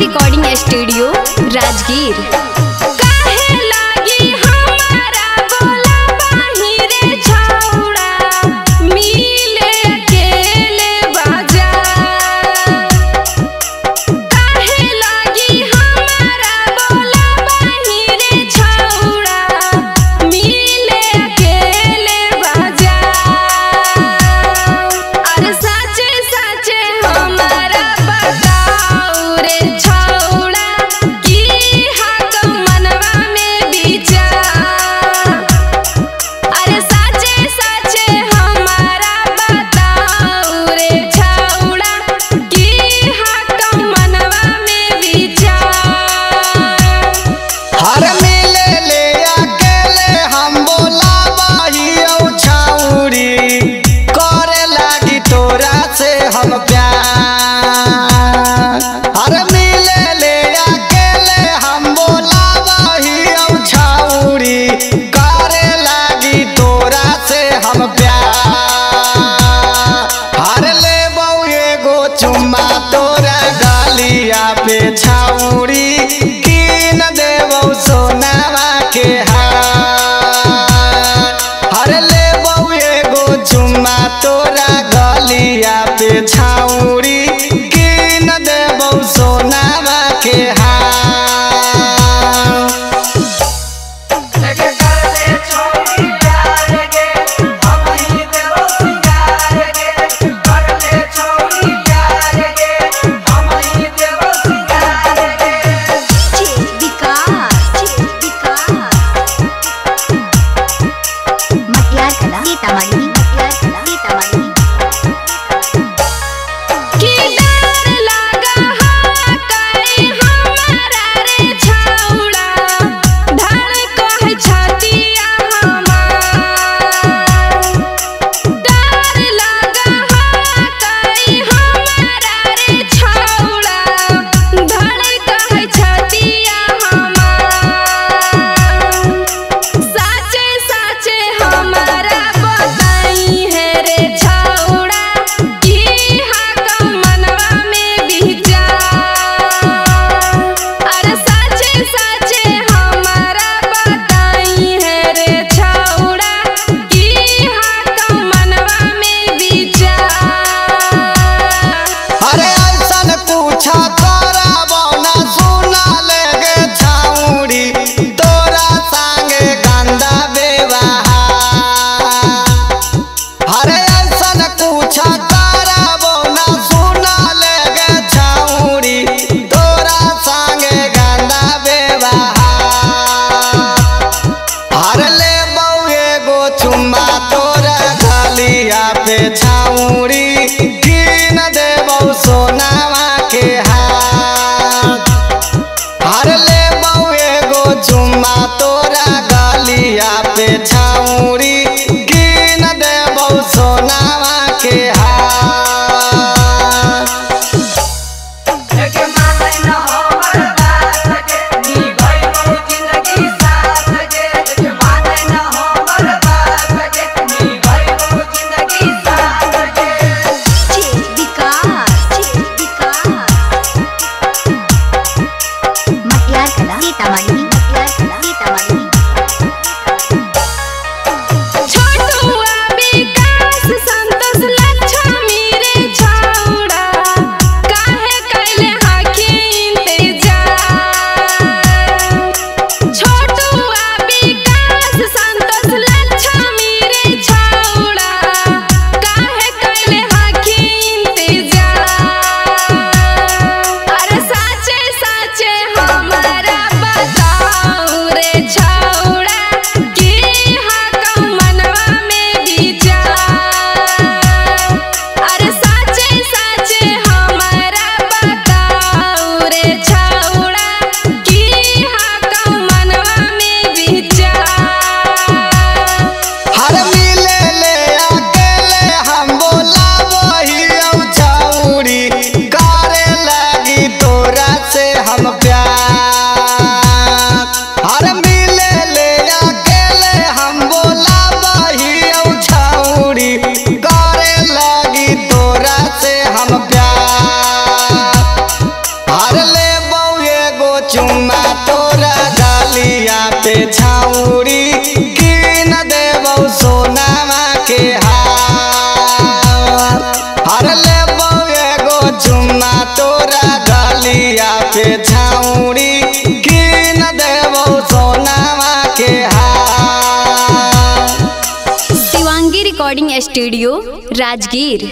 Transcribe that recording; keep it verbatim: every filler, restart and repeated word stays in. Recording studio Rajgir. छाउरी किन देबौ सोनमा के हार, हर लेबौ एगो चुम्मा तोरा गलिया पे। छाउरी किन देबौ सोनमा के हार। तोरा डालिया पे छाउरी किन देबौ सोनमा के हार। हर लेबौ एगो झुम्मा तोरा डालिया पे छाउरी किन देबौ सोनमा के हार। Shivangi recording studio Rajgir.